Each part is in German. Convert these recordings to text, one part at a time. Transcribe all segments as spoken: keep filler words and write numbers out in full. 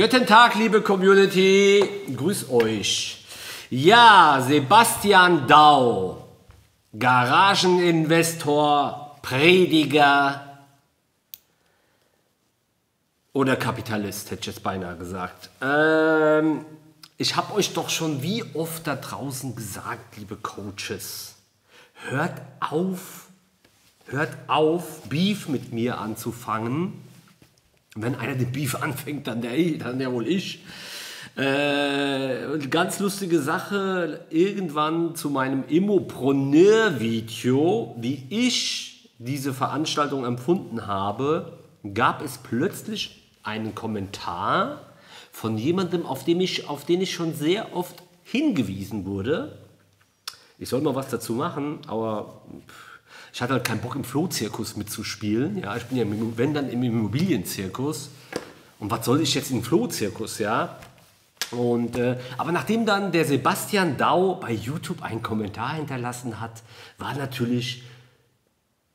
Guten Tag, liebe Community. Grüß euch. Ja, Sebastian Dao, Garageninvestor, Prediger oder Kapitalist, hätte ich jetzt beinahe gesagt. Ähm, ich habe euch doch schon wie oft da draußen gesagt, liebe Coaches, hört auf, hört auf, Beef mit mir anzufangen. Wenn einer den Beef anfängt, dann der, dann der wohl ich. Äh, ganz lustige Sache, irgendwann zu meinem Immopreneur-Video, wie ich diese Veranstaltung empfunden habe, gab es plötzlich einen Kommentar von jemandem, auf den ich, auf den ich schon sehr oft hingewiesen wurde. Ich soll mal was dazu machen, aber ich hatte halt keinen Bock, im Flohzirkus mitzuspielen. Ja, ich bin ja, im, wenn dann, im Immobilienzirkus. Und was soll ich jetzt im Flohzirkus, ja? Und, äh, aber nachdem dann der Sebastian Dao bei YouTube einen Kommentar hinterlassen hat, war natürlich,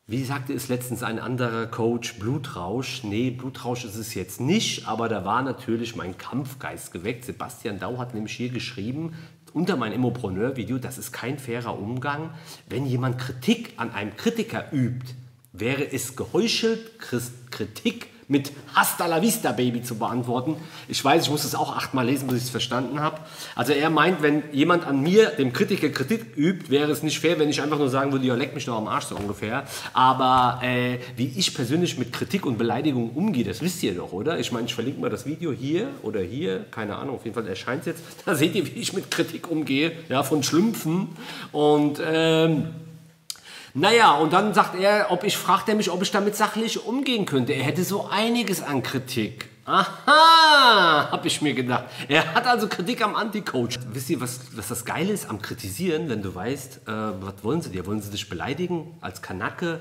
wie sagte es letztens ein anderer Coach, Blutrausch. Nee, Blutrausch ist es jetzt nicht, aber da war natürlich mein Kampfgeist geweckt. Sebastian Dao hat nämlich hier geschrieben, unter meinem Immopreneur-Video, das ist kein fairer Umgang. Wenn jemand Kritik an einem Kritiker übt, wäre es geheuchelt, Kritik mit Hasta la Vista, Baby zu beantworten. Ich weiß, ich muss es auch achtmal lesen, bis ich es verstanden habe. Also er meint, wenn jemand an mir, dem Kritiker, Kritik übt, wäre es nicht fair, wenn ich einfach nur sagen würde, ja, leck mich doch am Arsch, so ungefähr. Aber äh, wie ich persönlich mit Kritik und Beleidigung umgehe, das wisst ihr doch, oder? Ich meine, ich verlinke mal das Video hier oder hier, keine Ahnung, auf jeden Fall erscheint es jetzt. Da seht ihr, wie ich mit Kritik umgehe, ja, von Schlümpfen und... Ähm, naja, und dann sagt er, ob ich, fragt er mich, ob ich damit sachlich umgehen könnte. Er hätte so einiges an Kritik. Aha, habe ich mir gedacht. Er hat also Kritik am Anti-Coach. Wisst ihr, was, was das Geile ist am Kritisieren, wenn du weißt, äh, was wollen sie dir? Wollen sie dich beleidigen als Kanacke?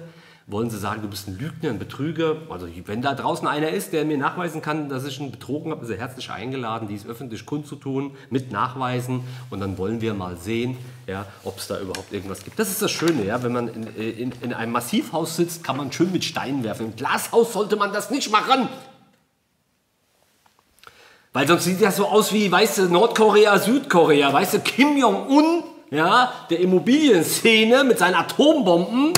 Wollen sie sagen, du bist ein Lügner, ein Betrüger? Also wenn da draußen einer ist, der mir nachweisen kann, dass ich ihn betrogen habe, ist er herzlich eingeladen, dies öffentlich kundzutun, mit Nachweisen. Und dann wollen wir mal sehen, ja, ob es da überhaupt irgendwas gibt. Das ist das Schöne, ja, wenn man in, in, in einem Massivhaus sitzt, kann man schön mit Steinen werfen. Im Glashaus sollte man das nicht machen. Weil sonst sieht das so aus wie, weißt du, Nordkorea, Südkorea, weißt du, Kim Jong-un, ja, der Immobilienszene mit seinen Atombomben.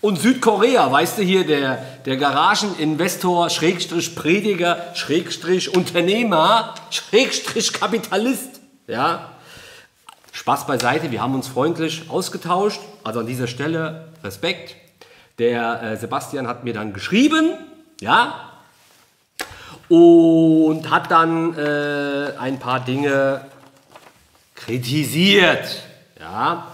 Und Südkorea, weißt du hier, der, der Garageninvestor, Schrägstrich Prediger, Schrägstrich Unternehmer, Schrägstrich Kapitalist. Ja, Spaß beiseite, wir haben uns freundlich ausgetauscht. Also an dieser Stelle Respekt. Der äh, Sebastian hat mir dann geschrieben, ja, und hat dann äh, ein paar Dinge kritisiert, ja.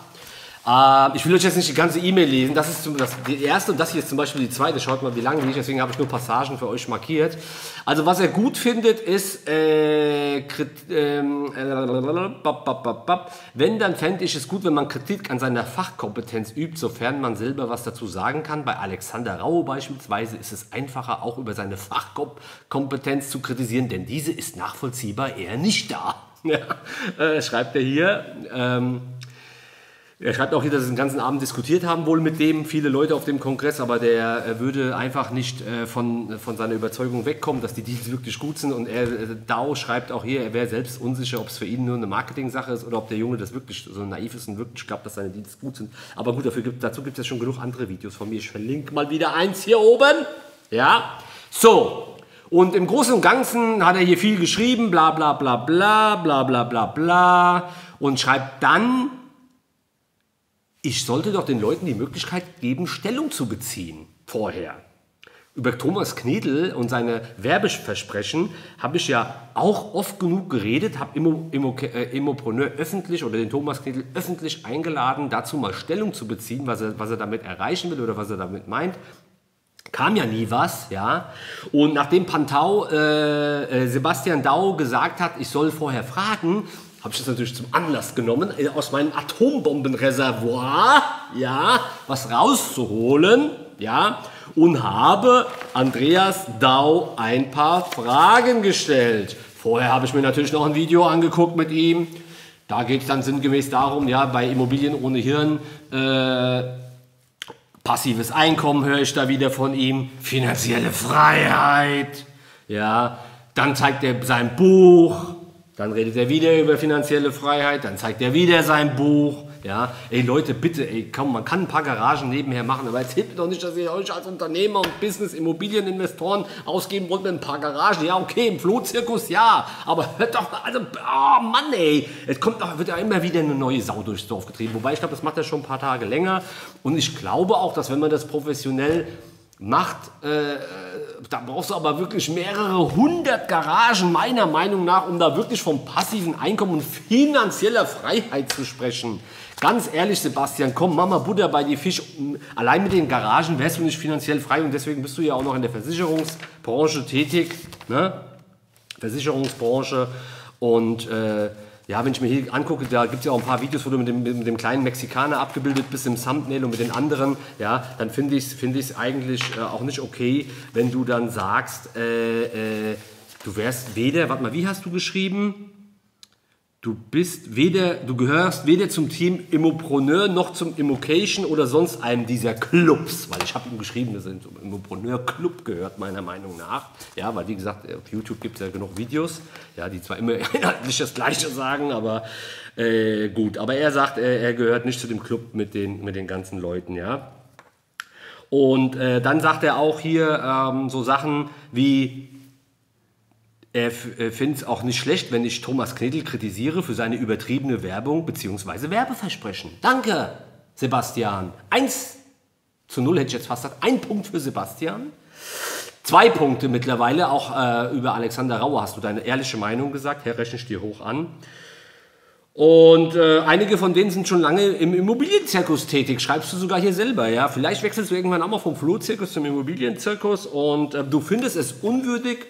Ich will euch jetzt nicht die ganze E-Mail lesen, das ist die erste und das hier ist zum Beispiel die zweite, schaut mal wie lange nicht, deswegen habe ich nur Passagen für euch markiert. Also was er gut findet ist, äh, ähm, wenn dann fände ich es gut, wenn man Kritik an seiner Fachkompetenz übt, sofern man selber was dazu sagen kann. Bei Alexander Raue beispielsweise ist es einfacher, auch über seine Fachkompetenz zu kritisieren, denn diese ist nachvollziehbar eher nicht da. Ja, schreibt er hier. Ähm, Er schreibt auch hier, dass sie den ganzen Abend diskutiert haben, wohl mit dem, viele Leute auf dem Kongress, aber der würde einfach nicht äh, von, von seiner Überzeugung wegkommen, dass die Deals wirklich gut sind. Und er, äh, Dao schreibt auch hier, er wäre selbst unsicher, ob es für ihn nur eine Marketing-Sache ist oder ob der Junge das wirklich so naiv ist und wirklich glaubt, dass seine Deals gut sind. Aber gut, dafür gibt, dazu gibt es ja schon genug andere Videos von mir. Ich verlinke mal wieder eins hier oben. Ja, so. Und im Großen und Ganzen hat er hier viel geschrieben, bla bla bla bla, bla bla bla bla. Und schreibt dann... Ich sollte doch den Leuten die Möglichkeit geben, Stellung zu beziehen, vorher. Über Thomas Knedel und seine Werbeversprechen habe ich ja auch oft genug geredet, habe Immo, Immo, äh, Immopreneur öffentlich oder den Thomas Knedel öffentlich eingeladen, dazu mal Stellung zu beziehen, was er, was er damit erreichen will oder was er damit meint. Kam ja nie was, ja. Und nachdem Pantau, äh, äh, Sebastian Dao gesagt hat, ich soll vorher fragen, habe ich das natürlich zum Anlass genommen, aus meinem Atombombenreservoir, ja, was rauszuholen, ja, und habe Andreas Dao ein paar Fragen gestellt. Vorher habe ich mir natürlich noch ein Video angeguckt mit ihm. Da geht es dann sinngemäß darum, ja, bei Immobilien ohne Hirn, äh, Passives Einkommen höre ich da wieder von ihm, finanzielle Freiheit, ja, dann zeigt er sein Buch, dann redet er wieder über finanzielle Freiheit, dann zeigt er wieder sein Buch, ja, ey Leute, bitte, ey, komm, man kann ein paar Garagen nebenher machen, aber jetzt hilft mir doch nicht, dass ihr euch als Unternehmer und Business, Immobilieninvestoren ausgeben wollt mit ein paar Garagen, ja, okay, im Flohzirkus, ja, aber hört doch mal, also, oh Mann, ey, es kommt doch, wird ja immer wieder eine neue Sau durchs Dorf getrieben, wobei ich glaube, das macht er schon ein paar Tage länger und ich glaube auch, dass wenn man das professionell macht, äh, da brauchst du aber wirklich mehrere hundert Garagen, meiner Meinung nach, um da wirklich vom passiven Einkommen und finanzieller Freiheit zu sprechen. Ganz ehrlich, Sebastian, komm, Mama Butter bei die Fisch. Allein mit den Garagen wärst du nicht finanziell frei und deswegen bist du ja auch noch in der Versicherungsbranche tätig, ne? Versicherungsbranche und äh, ja, wenn ich mir hier angucke, da gibt es ja auch ein paar Videos, wo du mit dem, mit dem kleinen Mexikaner abgebildet bist im Thumbnail und mit den anderen, ja, dann finde ich es find ich's eigentlich äh, auch nicht okay, wenn du dann sagst, äh, äh, du wärst weder, warte mal, wie hast du geschrieben? Du bist weder, du gehörst weder zum Team Immopreneur noch zum Immocation oder sonst einem dieser Clubs, weil ich habe ihm geschrieben, dass er zum Immopreneur-Club gehört, meiner Meinung nach. Ja, weil wie gesagt, auf YouTube gibt es ja genug Videos, ja, die zwar immer inhaltlich das Gleiche sagen, aber äh, gut. Aber er sagt, er, er gehört nicht zu dem Club mit den, mit den ganzen Leuten, ja. Und äh, dann sagt er auch hier ähm, so Sachen wie... Er findet es auch nicht schlecht, wenn ich Thomas Knedel kritisiere für seine übertriebene Werbung bzw. Werbeversprechen. Danke, Sebastian. eins zu null hätte ich jetzt fast gesagt. Ein Punkt für Sebastian. Zwei Punkte mittlerweile. Auch äh, über Alexander Raue hast du deine ehrliche Meinung gesagt. Herr, rechne ich dir hoch an. Und äh, einige von denen sind schon lange im Immobilienzirkus tätig, schreibst du sogar hier selber, ja. Vielleicht wechselst du irgendwann auch mal vom Flohzirkus zum Immobilienzirkus und äh, du findest es unwürdig,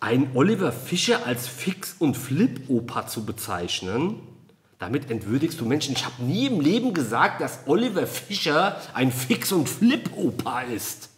einen Oliver Fischer als Fix- und Flip-Opa zu bezeichnen, damit entwürdigst du Menschen. Ich habe nie im Leben gesagt, dass Oliver Fischer ein Fix- und Flip-Opa ist.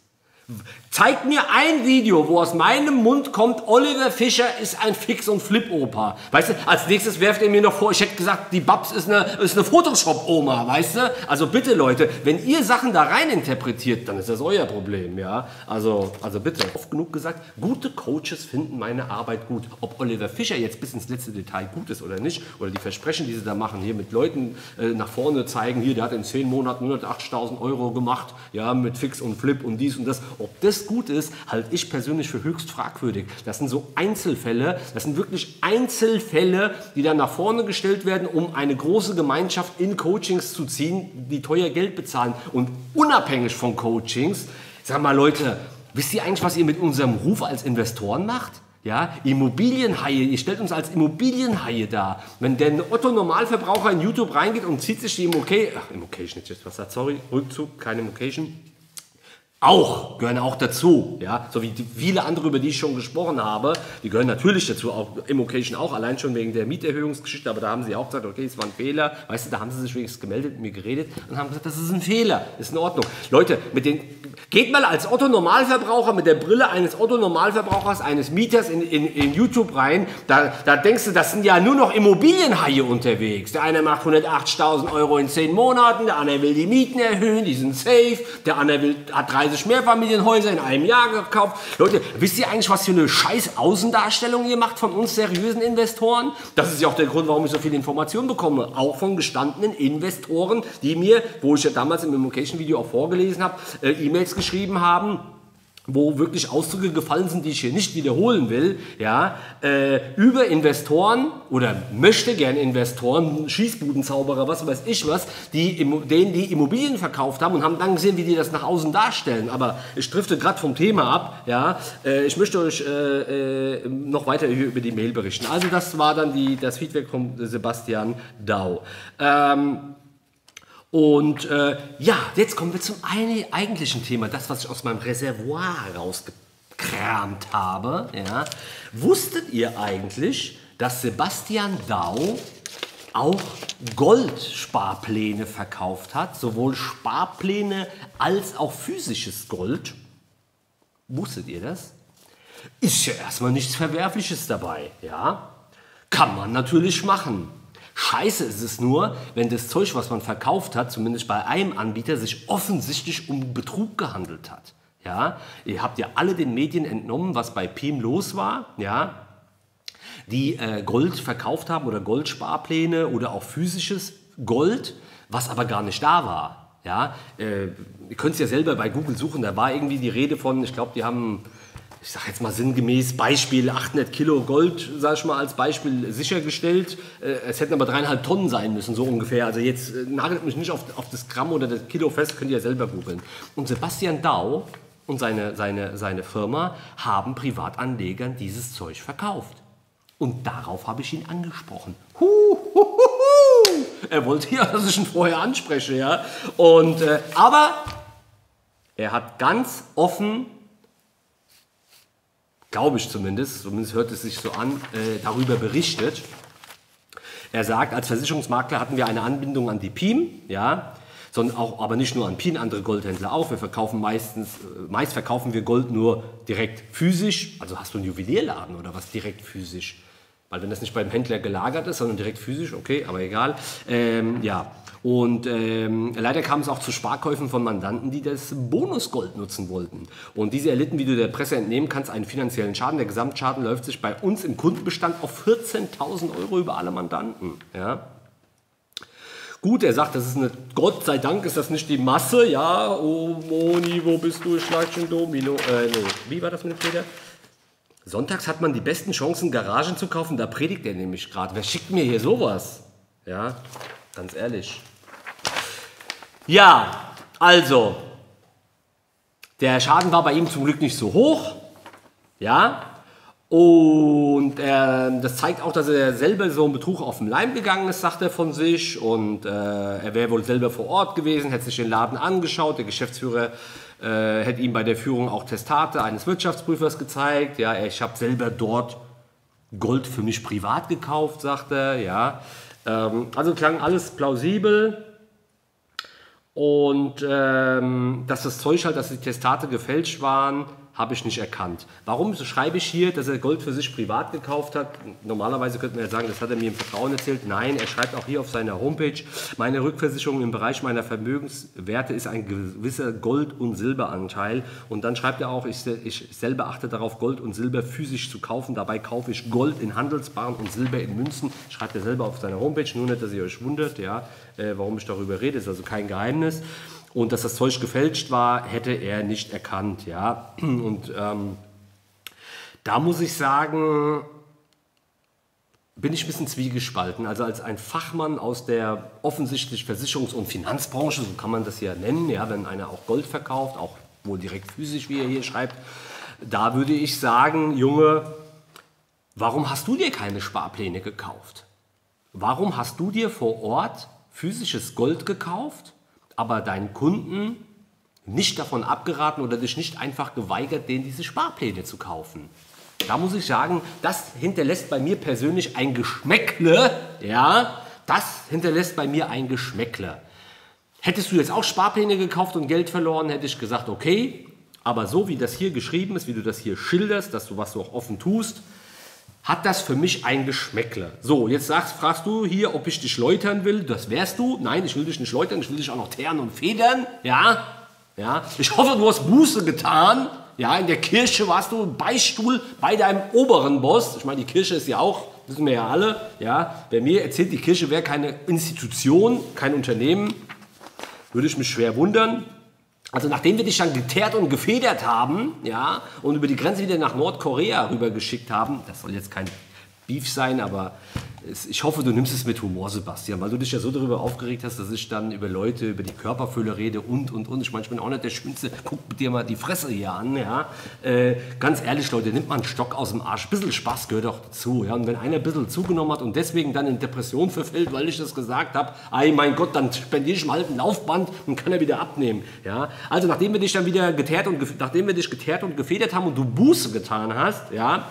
Zeig mir ein Video, wo aus meinem Mund kommt, Oliver Fischer ist ein Fix- und Flip-Opa. Weißt du, als nächstes werft ihr mir noch vor, ich hätte gesagt, die Babs ist eine, ist eine Photoshop-Oma, weißt du? Also bitte, Leute, wenn ihr Sachen da rein interpretiert, dann ist das euer Problem, ja? Also, also bitte. Oft genug gesagt, gute Coaches finden meine Arbeit gut. Ob Oliver Fischer jetzt bis ins letzte Detail gut ist oder nicht, oder die Versprechen, die sie da machen, hier mit Leuten äh, nach vorne zeigen, hier, der hat in zehn Monaten hundertachtzigtausend Euro gemacht, ja, mit Fix und Flip und dies und das. Ob das gut ist, halte ich persönlich für höchst fragwürdig. Das sind so Einzelfälle, das sind wirklich Einzelfälle, die dann nach vorne gestellt werden, um eine große Gemeinschaft in Coachings zu ziehen, die teuer Geld bezahlen. Und unabhängig von Coachings, sag mal Leute, wisst ihr eigentlich, was ihr mit unserem Ruf als Investoren macht? Ja, Immobilienhaie, ihr stellt uns als Immobilienhaie dar. Wenn der Otto-Normalverbraucher in YouTube reingeht und zieht sich die Immocation, ach, Immocation ist jetzt was, sorry, Rückzug, keine Immocation, auch, gehören auch dazu, ja, so wie die, viele andere, über die ich schon gesprochen habe, die gehören natürlich dazu, auch Immocation auch, allein schon wegen der Mieterhöhungsgeschichte, aber da haben sie auch gesagt, okay, es war ein Fehler, weißt du, da haben sie sich wenigstens gemeldet, mit mir geredet und haben gesagt, das ist ein Fehler, ist in Ordnung. Leute, mit den, geht mal als Otto-Normalverbraucher mit der Brille eines Otto-Normalverbrauchers, eines Mieters in, in, in YouTube rein, da, da denkst du, das sind ja nur noch Immobilienhaie unterwegs, der eine macht hundertachtzigtausend Euro in zehn Monaten, der andere will die Mieten erhöhen, die sind safe, der andere will, hat drei Mehrfamilienhäuser in einem Jahr gekauft. Leute, wisst ihr eigentlich, was für eine scheiß Außendarstellung ihr macht von uns seriösen Investoren? Das ist ja auch der Grund, warum ich so viel Informationen bekomme. Auch von gestandenen Investoren, die mir, wo ich ja damals im Immocation-Video auch vorgelesen habe, äh, E-Mails geschrieben haben, wo wirklich Ausdrücke gefallen sind, die ich hier nicht wiederholen will, ja, äh, über Investoren oder möchte gern Investoren, Schießbudenzauberer, was weiß ich was, die, denen die Immobilien verkauft haben und haben dann gesehen, wie die das nach außen darstellen. Aber ich drifte gerade vom Thema ab, ja, äh, ich möchte euch äh, äh, noch weiter hier über die Mail berichten. Also das war dann die, das Feedback von Sebastian Dao. Ähm, Und äh, ja, jetzt kommen wir zum eigentlichen Thema, das, was ich aus meinem Reservoir rausgekramt habe. Ja. Wusstet ihr eigentlich, dass Sebastian Dao auch Goldsparpläne verkauft hat? Sowohl Sparpläne als auch physisches Gold. Wusstet ihr das? Ist ja erstmal nichts Verwerfliches dabei. Ja? Kann man natürlich machen. Scheiße ist es nur, wenn das Zeug, was man verkauft hat, zumindest bei einem Anbieter, sich offensichtlich um Betrug gehandelt hat. Ja, ihr habt ja alle den Medien entnommen, was bei P I M los war, ja, die äh, Gold verkauft haben oder Goldsparpläne oder auch physisches Gold, was aber gar nicht da war. Ja, äh, ihr könnt es ja selber bei Google suchen, da war irgendwie die Rede von, ich glaube, die haben, ich sage jetzt mal sinngemäß, Beispiel achthundert Kilo Gold, sage ich mal, als Beispiel sichergestellt. Äh, es hätten aber dreieinhalb Tonnen sein müssen, so ungefähr. Also jetzt äh, nagelt mich nicht auf, auf das Gramm oder das Kilo fest, könnt ihr ja selber googeln. Und Sebastian Dao und seine, seine, seine Firma haben Privatanlegern dieses Zeug verkauft. Und darauf habe ich ihn angesprochen. Huh, huh, huh, huh. Er wollte ja, dass ich ihn vorher anspreche. Ja? Und, äh, aber er hat ganz offen, glaube ich zumindest, zumindest hört es sich so an, äh, darüber berichtet. Er sagt, als Versicherungsmakler hatten wir eine Anbindung an die P I M, ja, sondern auch, aber nicht nur an P I M, andere Goldhändler auch. Wir verkaufen meistens, meist verkaufen wir Gold nur direkt physisch. Also hast du einen Juwelierladen oder was direkt physisch? Weil wenn das nicht beim Händler gelagert ist, sondern direkt physisch, okay, aber egal. Ähm, ja. Und ähm, leider kam es auch zu Sparkäufen von Mandanten, die das Bonusgold nutzen wollten. Und diese erlitten, wie du der Presse entnehmen kannst, einen finanziellen Schaden. Der Gesamtschaden läuft sich bei uns im Kundenbestand auf vierzehntausend Euro über alle Mandanten. Ja. Gut, er sagt, das ist eine, Gott sei Dank ist das nicht die Masse. Ja, oh Moni, wo bist du? Ich schlag schon Domino. Äh, nee. Wie war das mit dem Peter? Sonntags hat man die besten Chancen, Garagen zu kaufen. Da predigt er nämlich gerade. Wer schickt mir hier sowas? Ja, ganz ehrlich. Ja, also. Der Schaden war bei ihm zum Glück nicht so hoch. Ja. Und äh, das zeigt auch, dass er selber so einen Betrug auf den Leim gegangen ist, sagt er von sich. Und äh, er wäre wohl selber vor Ort gewesen, hätte sich den Laden angeschaut. Der Geschäftsführer Äh, hätte ihm bei der Führung auch Testate eines Wirtschaftsprüfers gezeigt. Ja, ich habe selber dort Gold für mich privat gekauft, sagt er. Ja, ähm, also klang alles plausibel. Und ähm, dass das Zeug halt, dass die Testate gefälscht waren, habe ich nicht erkannt. Warum schreibe ich hier, dass er Gold für sich privat gekauft hat? Normalerweise könnte man ja sagen, das hat er mir im Vertrauen erzählt. Nein, er schreibt auch hier auf seiner Homepage, meine Rückversicherung im Bereich meiner Vermögenswerte ist ein gewisser Gold- und Silberanteil. Und dann schreibt er auch, ich, ich selber achte darauf, Gold und Silber physisch zu kaufen. Dabei kaufe ich Gold in Handelsbaren und Silber in Münzen. Schreibt er selber auf seiner Homepage, nur nicht, dass ihr euch wundert, ja, warum ich darüber rede, ist also kein Geheimnis. Und dass das Zeug gefälscht war, hätte er nicht erkannt. Ja? Und ähm, da muss ich sagen, bin ich ein bisschen zwiegespalten. Also als ein Fachmann aus der offensichtlich Versicherungs- und Finanzbranche, so kann man das ja nennen, ja, wenn einer auch Gold verkauft, auch wohl direkt physisch, wie er hier schreibt, da würde ich sagen, Junge, warum hast du dir keine Sparpläne gekauft? Warum hast du dir vor Ort physisches Gold gekauft, aber deinen Kunden nicht davon abgeraten oder dich nicht einfach geweigert, denen diese Sparpläne zu kaufen? Da muss ich sagen, das hinterlässt bei mir persönlich ein Geschmäckle. Ja, das hinterlässt bei mir ein Geschmäckle. Hättest du jetzt auch Sparpläne gekauft und Geld verloren, hätte ich gesagt, okay. Aber so wie das hier geschrieben ist, wie du das hier schilderst, dass du was du auch offen tust, hat das für mich ein Geschmäckle. So, jetzt sagst, fragst du hier, ob ich dich läutern will. Das wärst du. Nein, ich will dich nicht läutern. Ich will dich auch noch teeren und federn. Ja, ja. Ich hoffe, du hast Buße getan. Ja, in der Kirche warst du im Beistuhl bei deinem oberen Boss. Ich meine, die Kirche ist ja auch, wissen wir ja alle. Ja, wer mir erzählt, die Kirche wäre keine Institution, kein Unternehmen, würde ich mich schwer wundern. Also nachdem wir dich dann geteert und gefedert haben, ja, und über die Grenze wieder nach Nordkorea rübergeschickt haben, das soll jetzt kein Beef sein, aber es, ich hoffe, du nimmst es mit Humor, Sebastian, weil du dich ja so darüber aufgeregt hast, dass ich dann über Leute, über die Körperfülle rede und, und, und. Ich meine, ich bin auch nicht der Schönste, guck dir mal die Fresse hier an, ja. Äh, ganz ehrlich, Leute, nimmt man einen Stock aus dem Arsch, ein bisschen Spaß gehört auch dazu, ja. Und wenn einer ein bisschen zugenommen hat und deswegen dann in Depression verfällt, weil ich das gesagt habe, ey, mein Gott, dann spendiere ich mal halt ein Laufband und kann er wieder abnehmen, ja. Also, nachdem wir dich dann wieder geteert und, nachdem wir dich geteert und gefedert haben und du Buße getan hast, ja,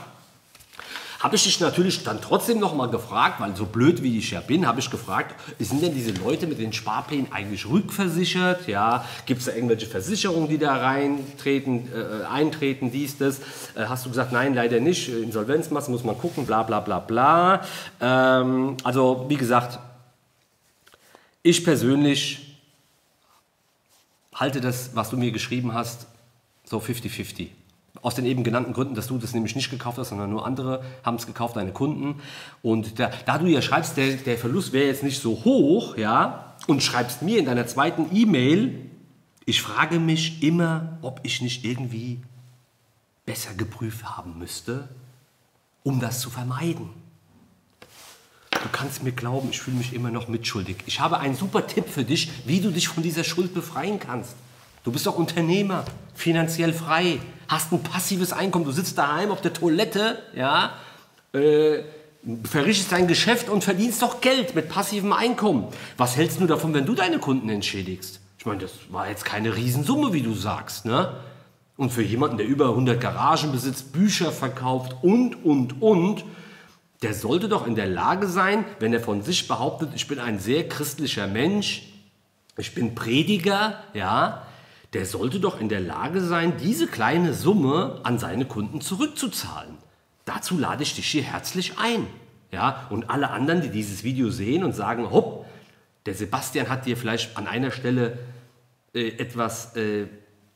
Habe ich dich natürlich dann trotzdem nochmal gefragt, weil so blöd wie ich ja bin, habe ich gefragt, sind denn diese Leute mit den Sparplänen eigentlich rückversichert? Ja, gibt es da irgendwelche Versicherungen, die da reintreten, äh, eintreten, dies, das? Äh, hast du gesagt, nein, leider nicht, Insolvenzmasse muss man gucken, bla bla bla bla. Ähm, also wie gesagt, ich persönlich halte das, was du mir geschrieben hast, so fifty fifty. Aus den eben genannten Gründen, dass du das nämlich nicht gekauft hast, sondern nur andere haben es gekauft, deine Kunden. Und da, da du ja schreibst, der, der Verlust wäre jetzt nicht so hoch, ja, und schreibst mir in deiner zweiten E-Mail, ich frage mich immer, ob ich nicht irgendwie besser geprüft haben müsste, um das zu vermeiden. Du kannst mir glauben, ich fühle mich immer noch mitschuldig. Ich habe einen super Tipp für dich, wie du dich von dieser Schuld befreien kannst. Du bist doch Unternehmer, finanziell frei, hast ein passives Einkommen, du sitzt daheim auf der Toilette, ja, äh, verrichtest dein Geschäft und verdienst doch Geld mit passivem Einkommen. Was hältst du davon, wenn du deine Kunden entschädigst? Ich meine, das war jetzt keine Riesensumme, wie du sagst, ne? Und für jemanden, der über hundert Garagen besitzt, Bücher verkauft und, und, und, der sollte doch in der Lage sein, wenn er von sich behauptet, ich bin ein sehr christlicher Mensch, ich bin Prediger, ja, der sollte doch in der Lage sein, diese kleine Summe an seine Kunden zurückzuzahlen. Dazu lade ich dich hier herzlich ein. Ja? Und alle anderen, die dieses Video sehen und sagen, hopp, der Sebastian hat dir vielleicht an einer Stelle äh, etwas äh,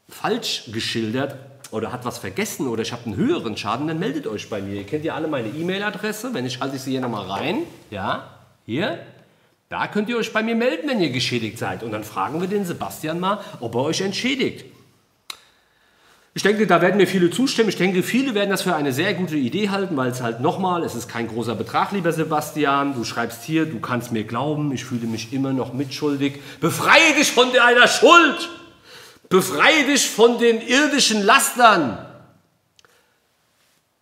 falsch geschildert oder hat was vergessen oder ich habe einen höheren Schaden, dann meldet euch bei mir. Ihr kennt ja alle meine E-Mail-Adresse, wenn nicht, halte ich sie hier nochmal rein. Ja, hier. Da könnt ihr euch bei mir melden, wenn ihr geschädigt seid. Und dann fragen wir den Sebastian mal, ob er euch entschädigt. Ich denke, da werden mir viele zustimmen. Ich denke, viele werden das für eine sehr gute Idee halten, weil es halt nochmal, es ist kein großer Betrag, lieber Sebastian. Du schreibst hier, du kannst mir glauben, ich fühle mich immer noch mitschuldig. Befreie dich von deiner Schuld. Befreie dich von den irdischen Lastern.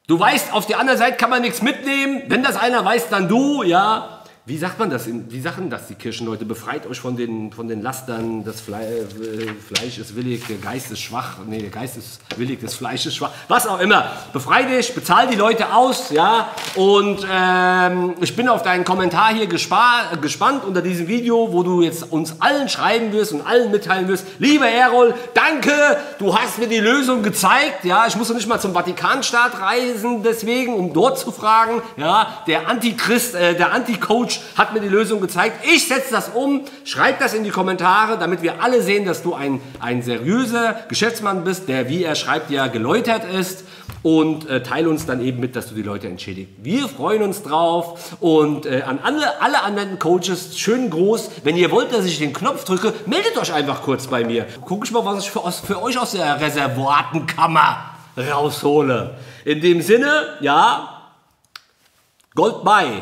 Du weißt, auf der anderen Seite kann man nichts mitnehmen. Wenn das einer weiß, dann du, ja. Wie sagt man das? Wie sagen das die Kirchenleute? Befreit euch von den, von den Lastern, das Fle äh, Fleisch ist willig, der Geist ist schwach. Nee, der Geist ist willig, das Fleisch ist schwach. Was auch immer. Befrei dich, bezahl die Leute aus, ja. Und ähm, ich bin auf deinen Kommentar hier gespannt unter diesem Video, wo du jetzt uns allen schreiben wirst und allen mitteilen wirst. Lieber Erol, danke, du hast mir die Lösung gezeigt, ja. Ich musste nicht mal zum Vatikanstaat reisen, deswegen, um dort zu fragen, ja. Der Antichrist, äh, der Anti-Coach hat mir die Lösung gezeigt. Ich setze das um. Schreib das in die Kommentare, damit wir alle sehen, dass du ein, ein seriöser Geschäftsmann bist, der, wie er schreibt, ja geläutert ist. Und äh, teile uns dann eben mit, dass du die Leute entschädigst. Wir freuen uns drauf. Und äh, an alle, alle anderen Coaches, schön groß. Wenn ihr wollt, dass ich den Knopf drücke, meldet euch einfach kurz bei mir. Guck ich mal, was ich für, aus, für euch aus der Reservatenkammer raushole. In dem Sinne, ja, Gold bei.